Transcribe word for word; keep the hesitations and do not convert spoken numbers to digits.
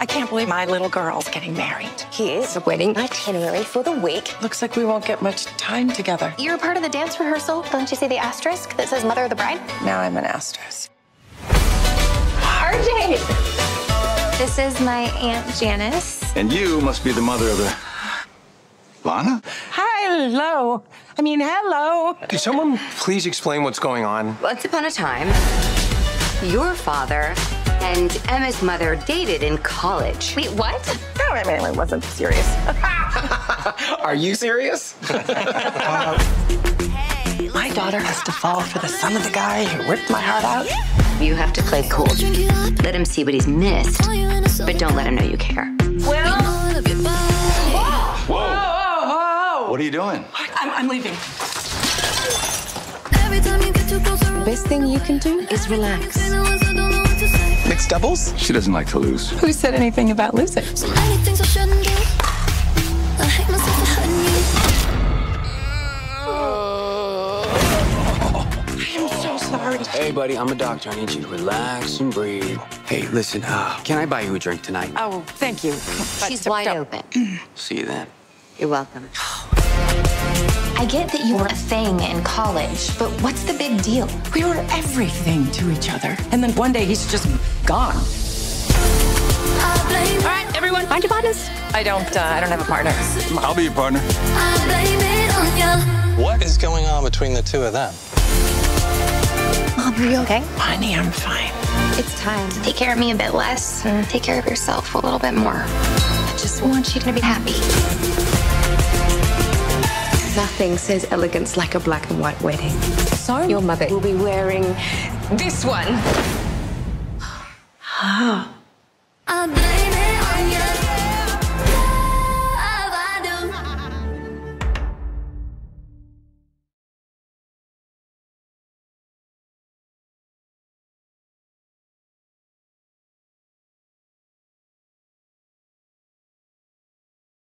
I can't believe my little girl's getting married. Here's the wedding itinerary for the week. Looks like we won't get much time together. You're a part of the dance rehearsal. Don't you see the asterisk that says mother of the bride? Now I'm an asterisk. R J! This is my Aunt Janice. And you must be the mother of the... Lana? Hello. I mean, hello. Could someone please explain what's going on? Once upon a time, your father and Emma's mother dated in college. Wait, what? No, I mean, I wasn't serious. Are you serious? uh, my daughter has to fall for the son of the guy who ripped my heart out. You have to play cool. Let him see what he's missed, but don't let him know you care. Well... Whoa! Whoa! Whoa! Whoa. What are you doing? I'm, I'm leaving. The best thing you can do is relax. Mixed doubles? She doesn't like to lose. Who said anything about losing? Hey, buddy, I'm a doctor. I need you to relax and breathe. Hey, listen, uh, can I buy you a drink tonight? Oh, thank you. She's wide open. See you then. You're welcome. I get that you were a thing in college, but what's the big deal? We were everything to each other, and then one day he's just gone. All right, everyone, find your partners. I don't, uh, I don't have a partner. I'll be your partner. What is going on between the two of them? Mom, are you okay? Honey, I'm fine. It's time to take care of me a bit less and take care of yourself a little bit more. I just want you to be happy. Nothing says elegance like a black and white wedding. So? Your mother will be wearing this one. Ah.